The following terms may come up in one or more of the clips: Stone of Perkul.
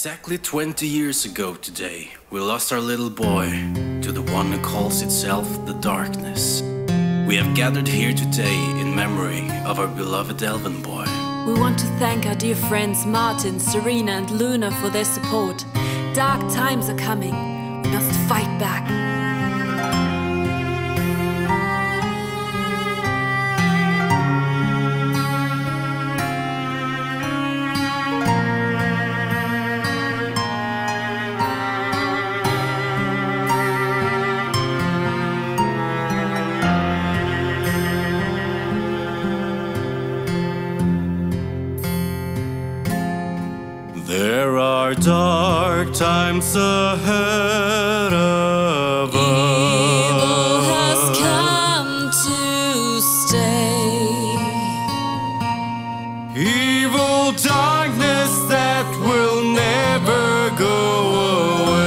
Exactly 20 years ago today, we lost our little boy to the one who calls itself the Darkness. We have gathered here today in memory of our beloved elven boy. We want to thank our dear friends Martin, Serena and Luna for their support. Dark times are coming. We must fight back. There are dark times ahead of us. Evil has come to stay. Evil darkness that will never go away.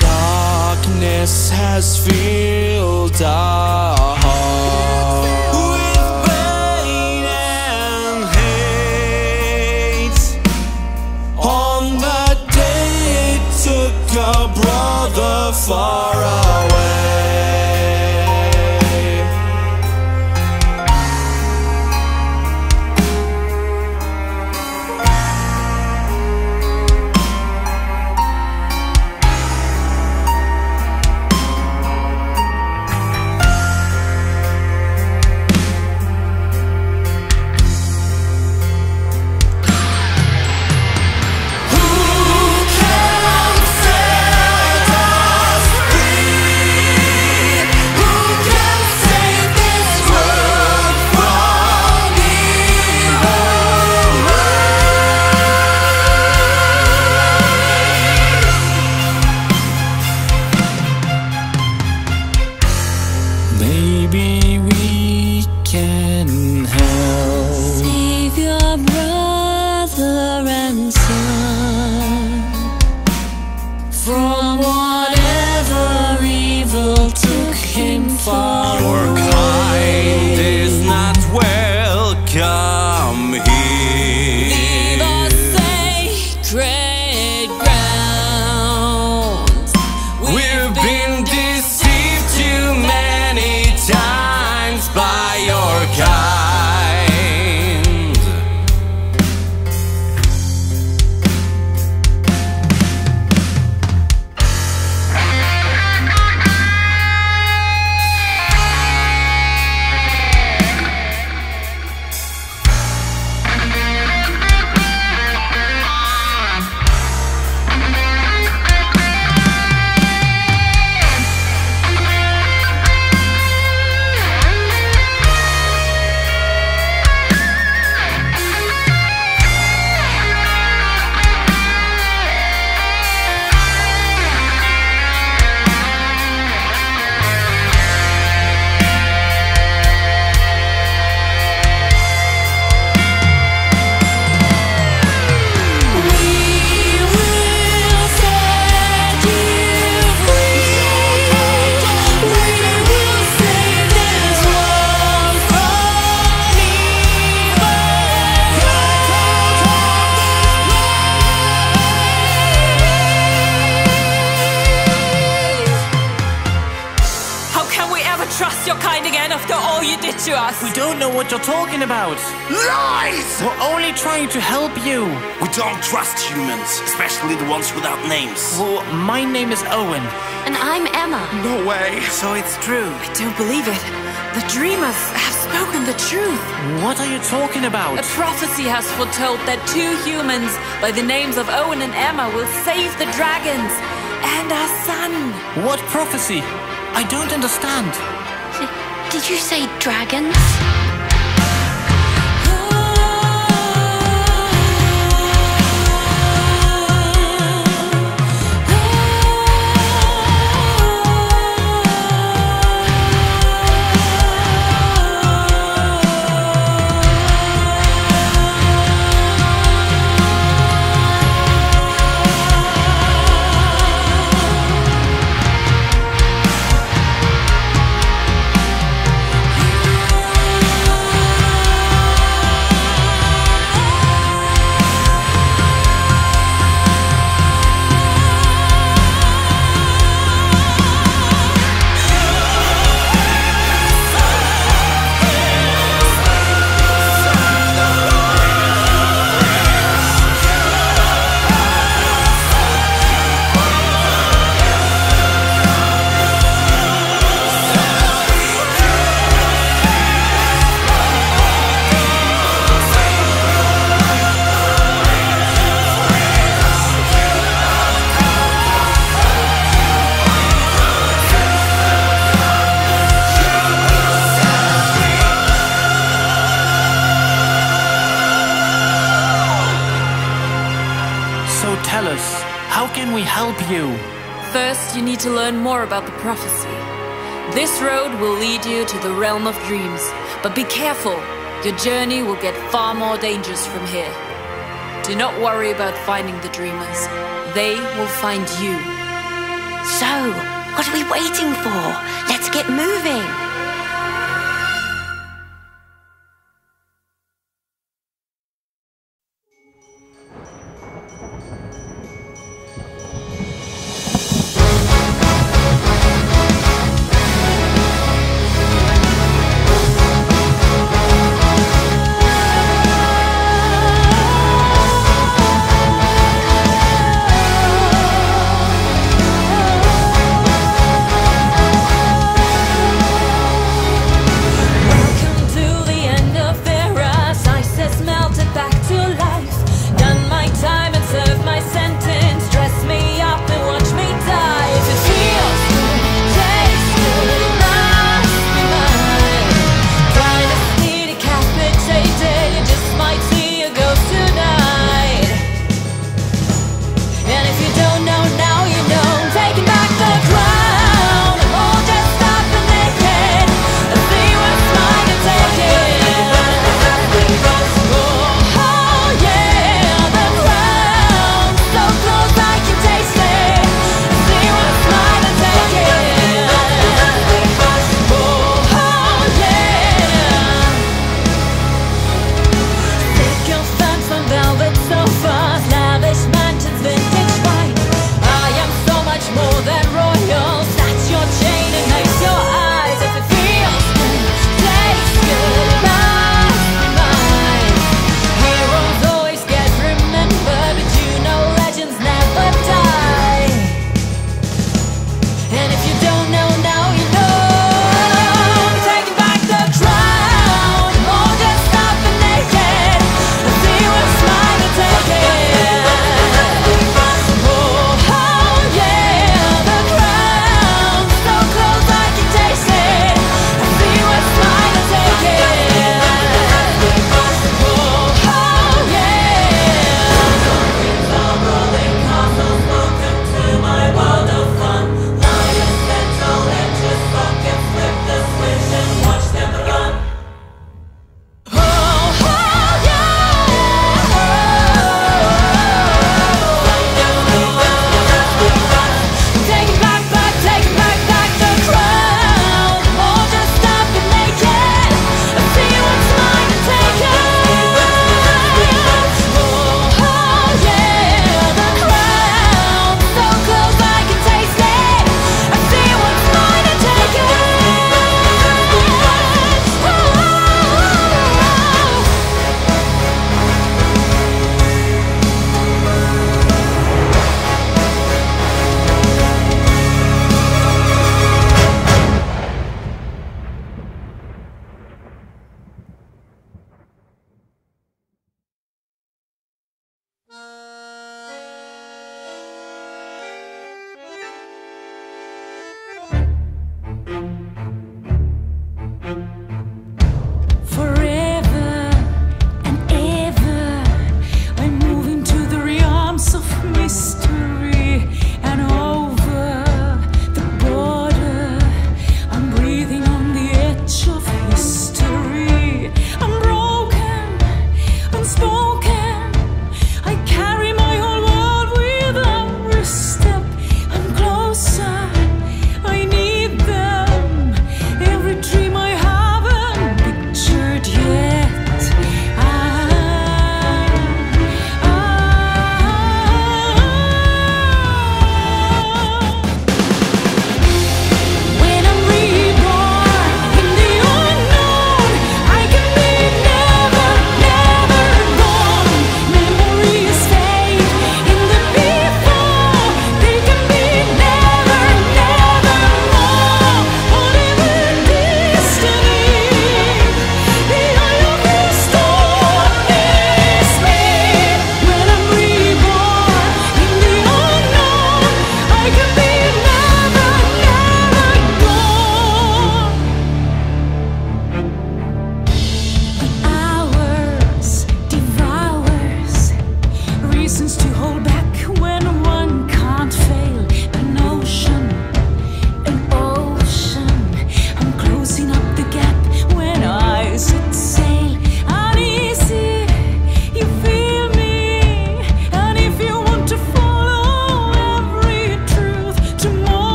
Darkness has filled our hearts with pain and hate. On that day it took our brother far from whatever evil took him far away. Your kind is not welcome here. Leave our sacred grounds. We've been deceived too many times by your kind. Trust your kind again after all you did to us. We don't know what you're talking about. Lies! We're only trying to help you. We don't trust humans, especially the ones without names. Well, my name is Owen. And I'm Emma. No way. So it's true. I don't believe it. The dreamers have spoken the truth. What are you talking about? A prophecy has foretold that two humans by the names of Owen and Emma will save the dragons and our son. What prophecy? I don't understand. Did you say dragons? we help you? First, you need to learn more about the prophecy. This road will lead you to the realm of dreams, but be careful. Your journey will get far more dangerous from here. Do not worry about finding the dreamers. They will find you. So, what are we waiting for? Let's get moving.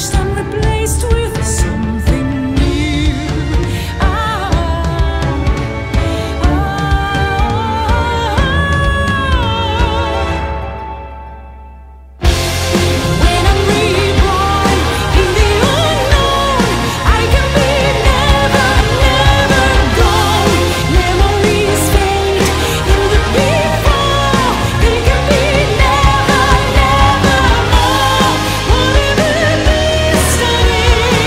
finished and replaced with something new. When I'm reborn in the unknown, I can be never, never gone. Memories fade in the before, they can be never, never more. What if it is to me?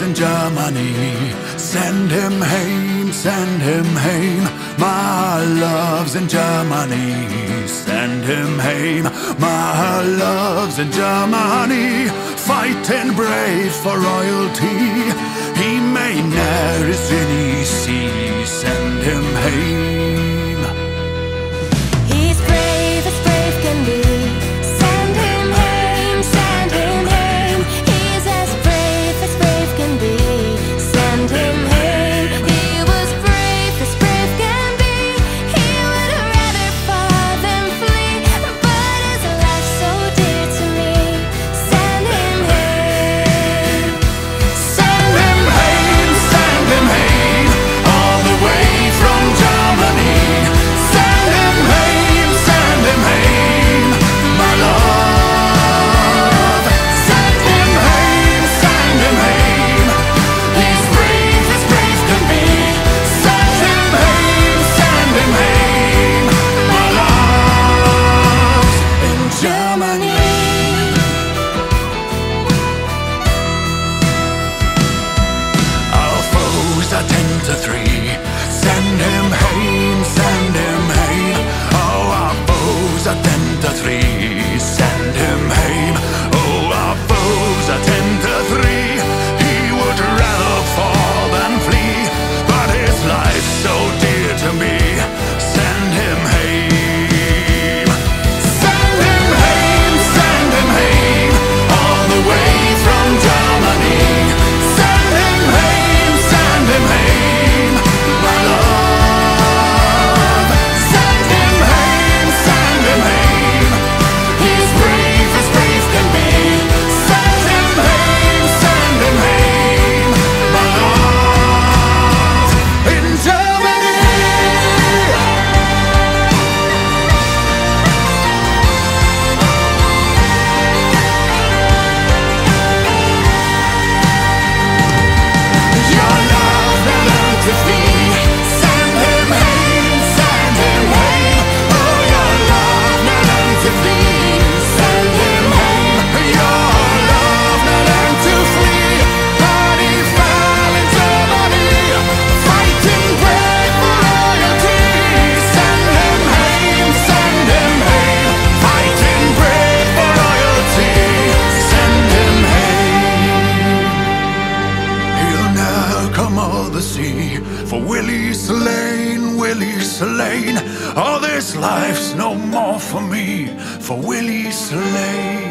lives in Germany. Send him home, my love's in Germany. Send him home, my love's in Germany. Fighting brave for royalty, he may ne'er his journey see. Send him home. For Willie's slain, all this life's no more for me. For Willie's slain.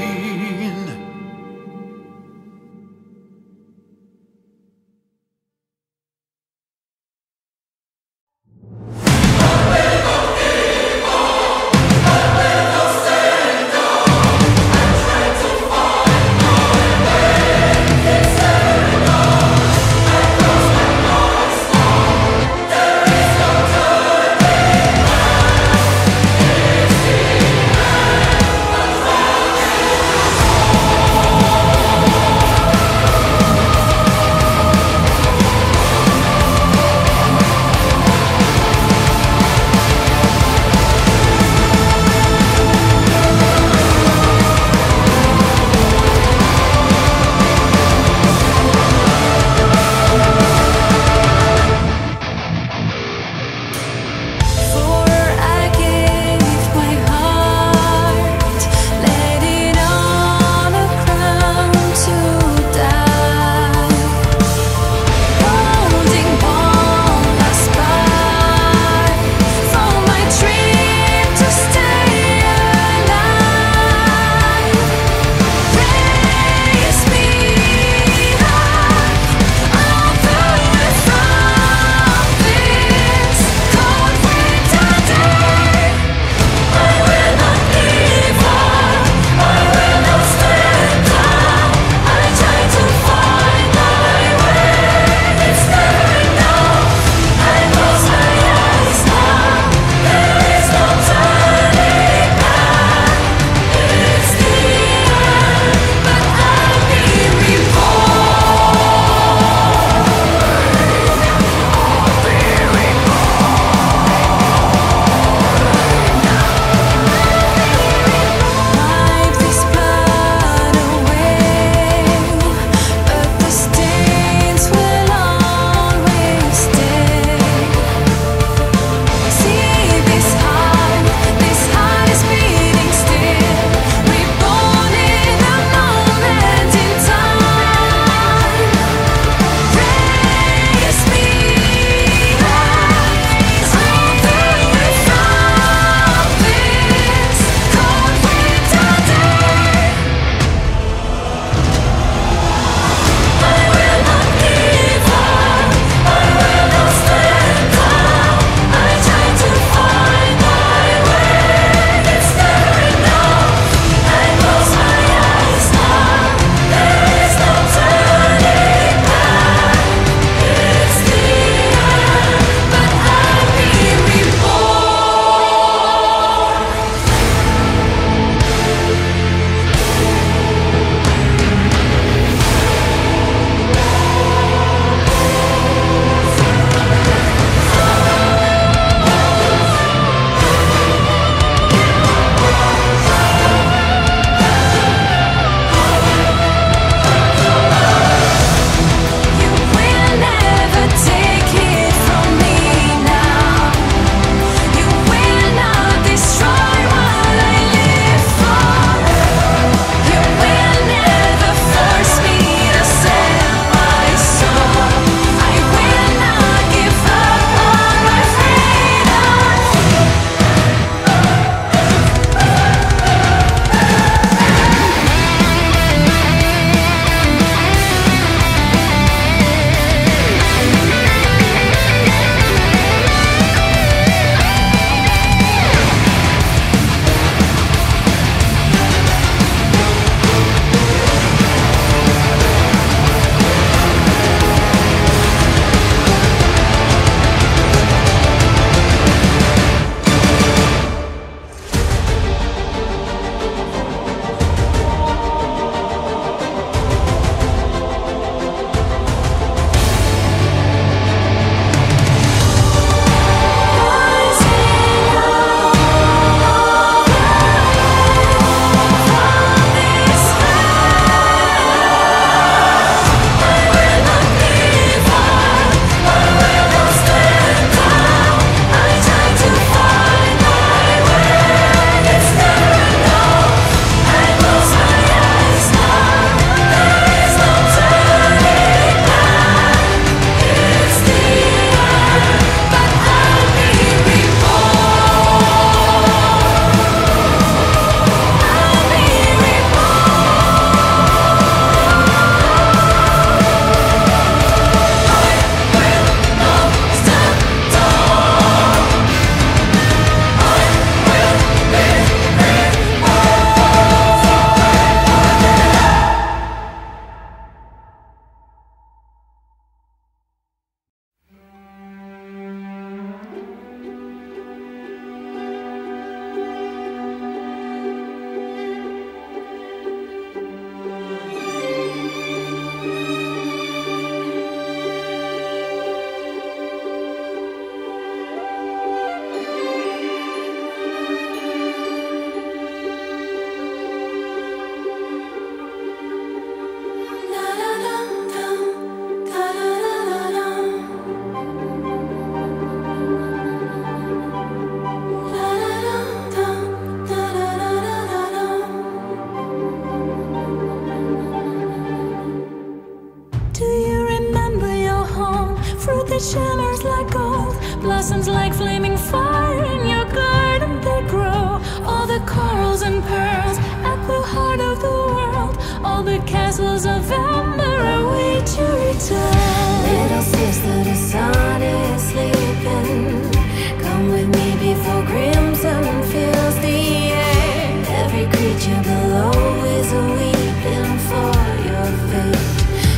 that shimmers like gold, blossoms like flaming fire in your garden. They grow all the corals and pearls at the heart of the world. All the castles of amber await your return. Little sister, the sun is sleeping. Come with me before crimson fills the air. Every creature below is weeping for your fate.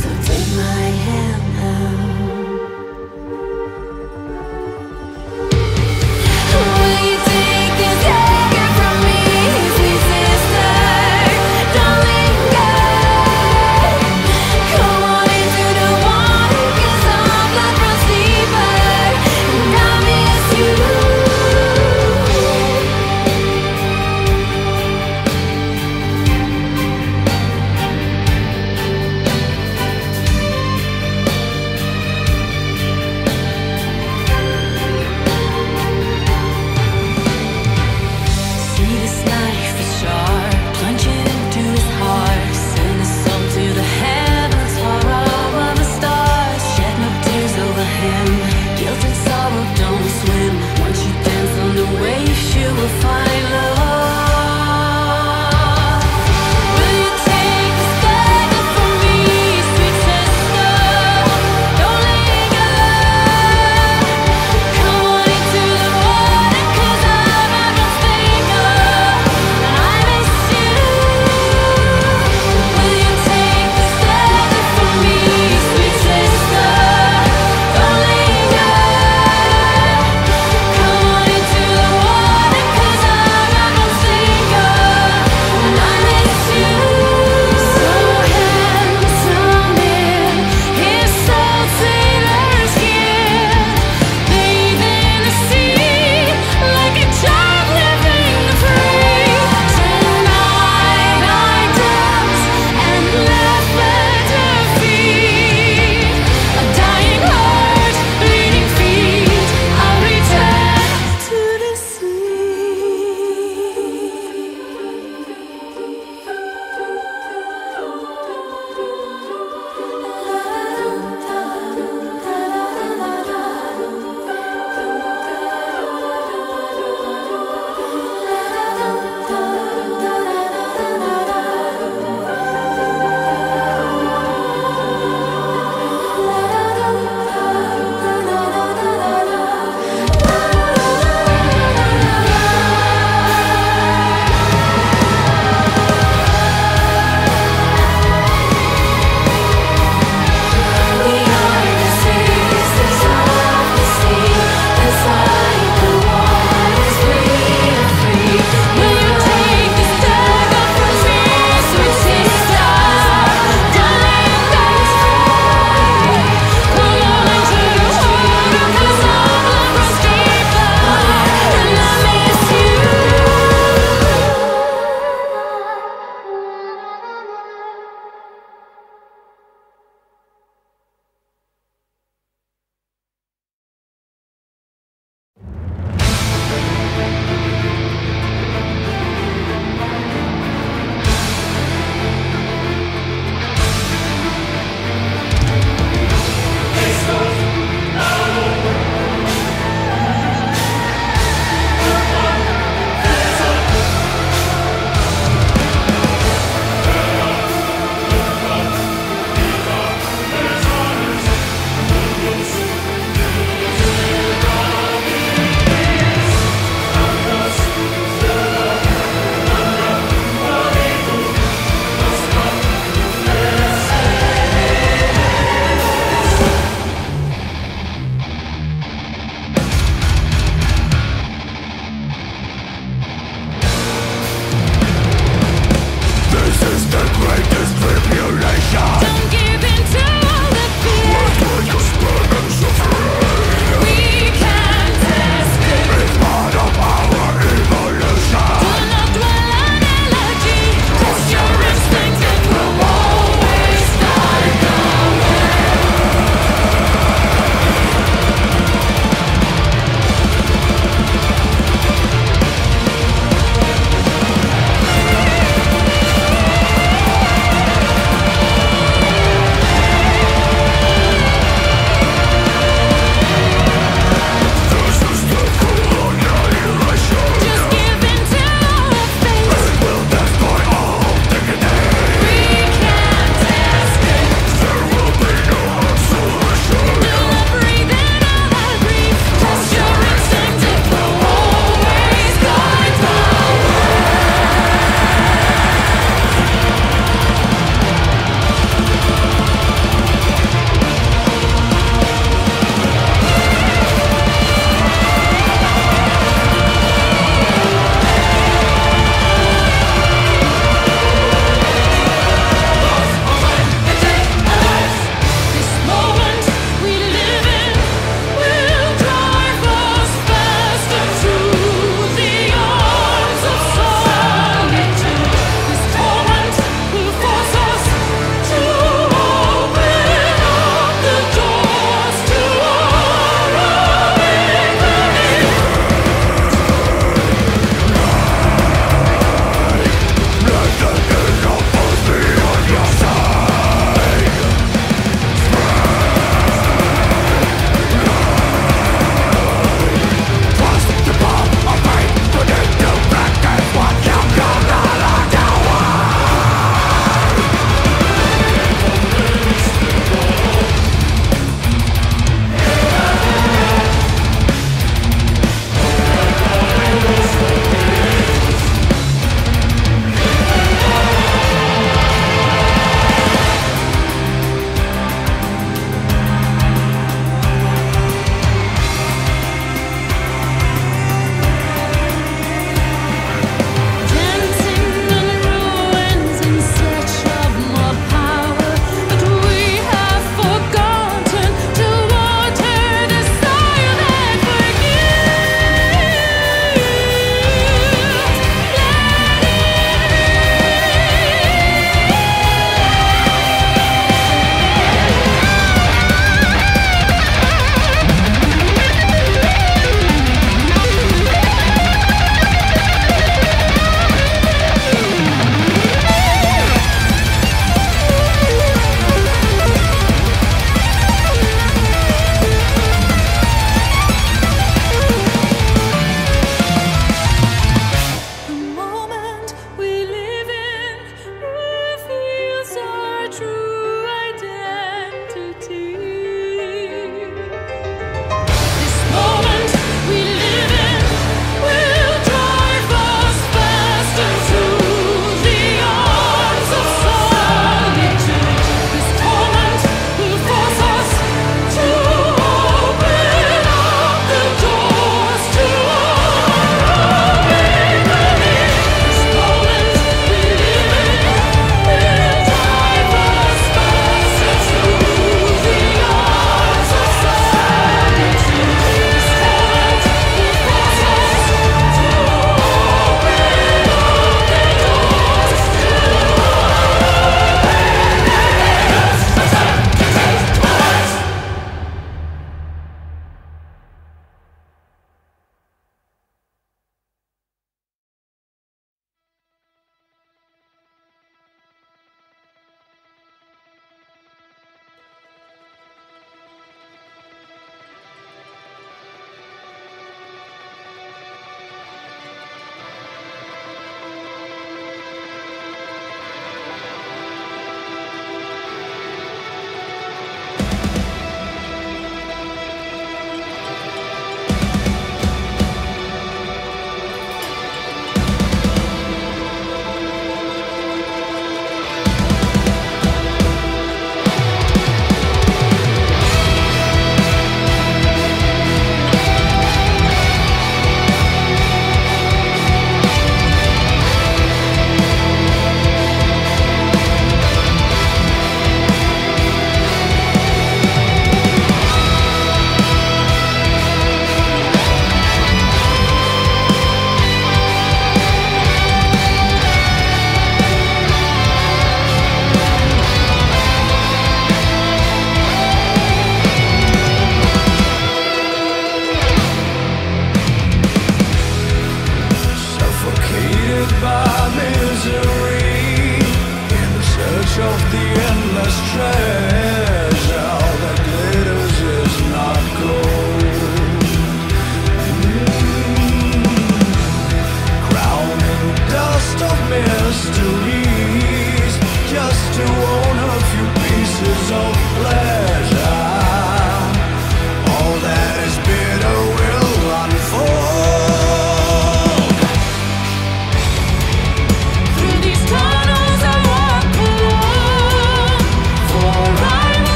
So take my hand now.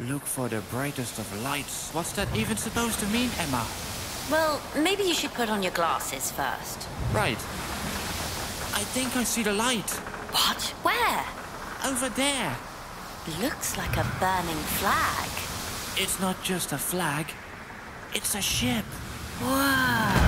Look for the brightest of lights. What's that even supposed to mean, Emma? Well, maybe you should put on your glasses first. Right. I think I see the light. What? Where? Over there. Looks like a burning flag. It's not just a flag. It's a ship. Whoa.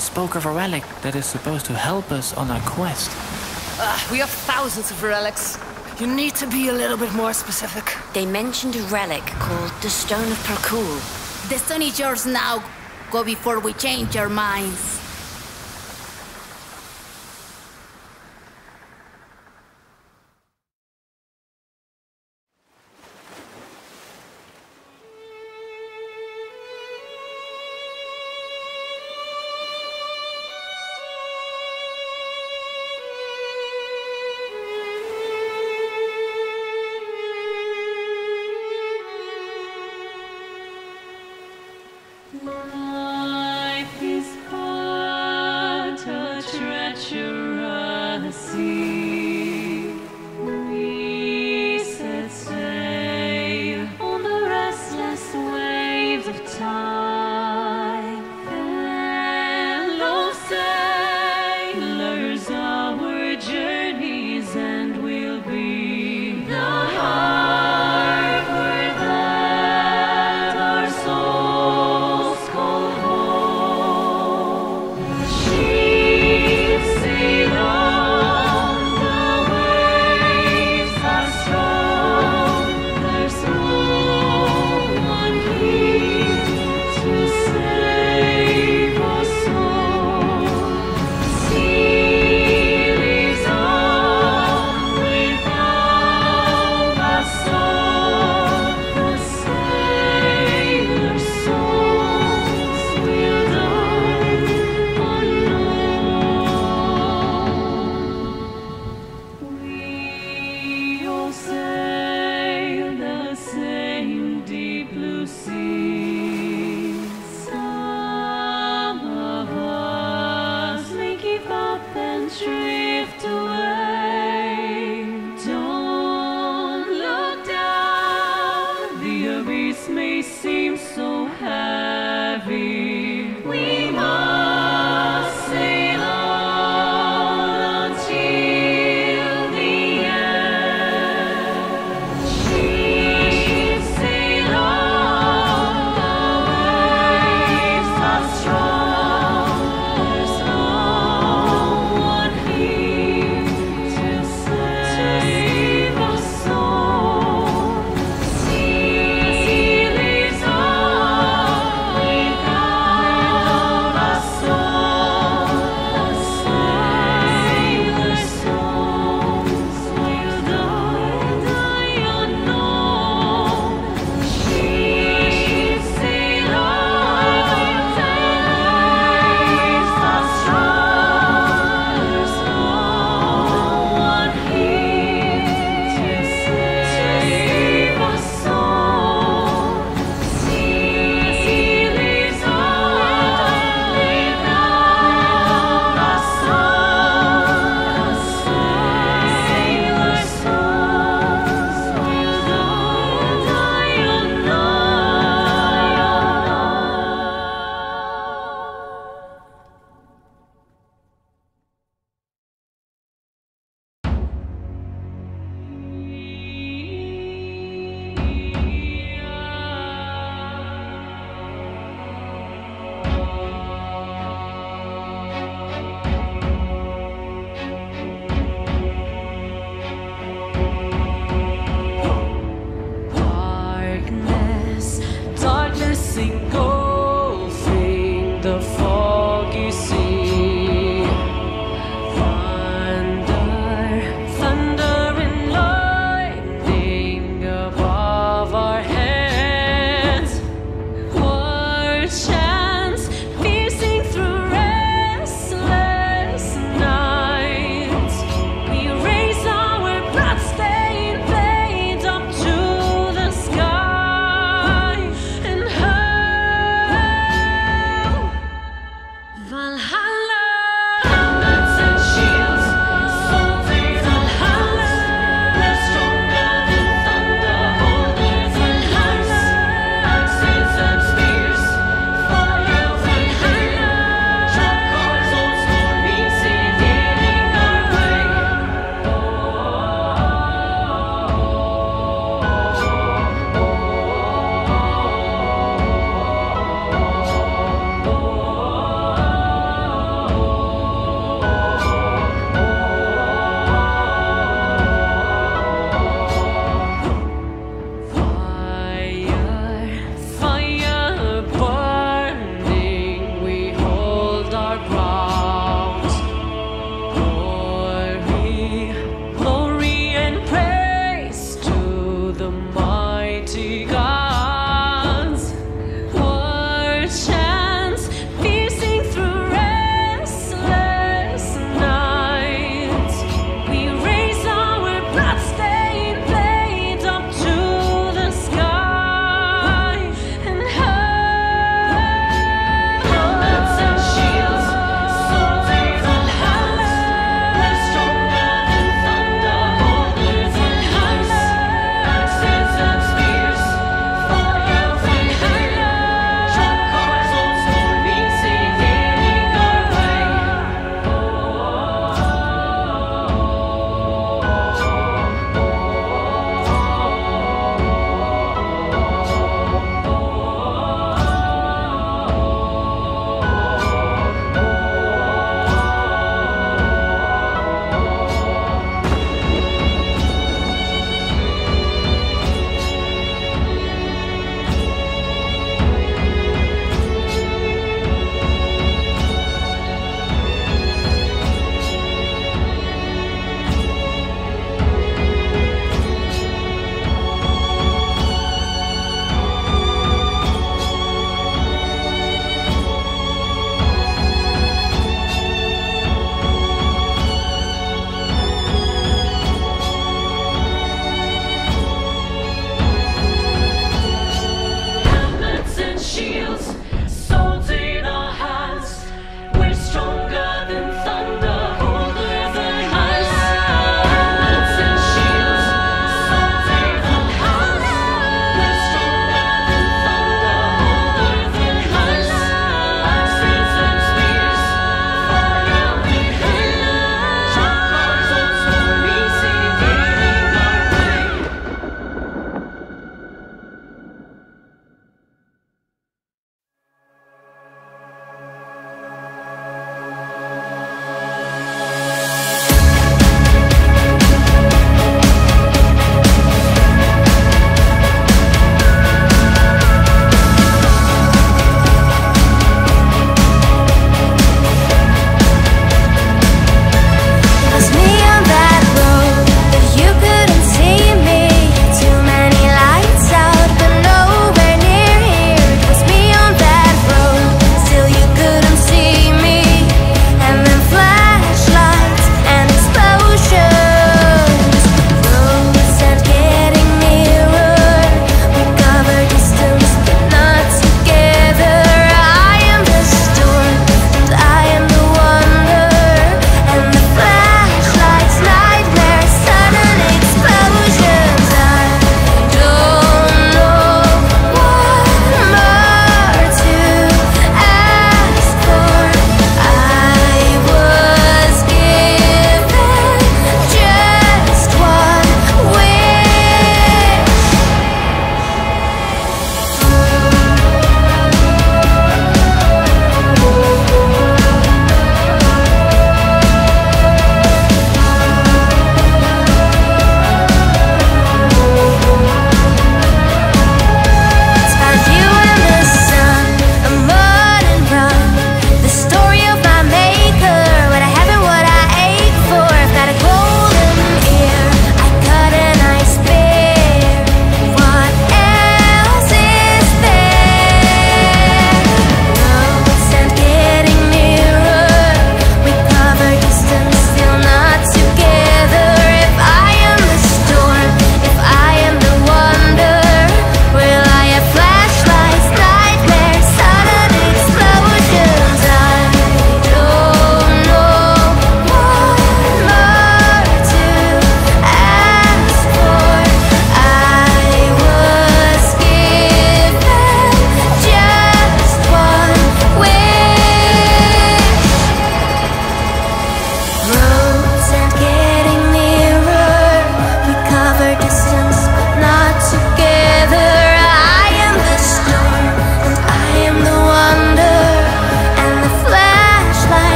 spoke of a relic that is supposed to help us on our quest. We have thousands of relics. You need to be a little bit more specific. They mentioned a relic called the Stone of Perkul. The stone is yours now. Go before we change our minds.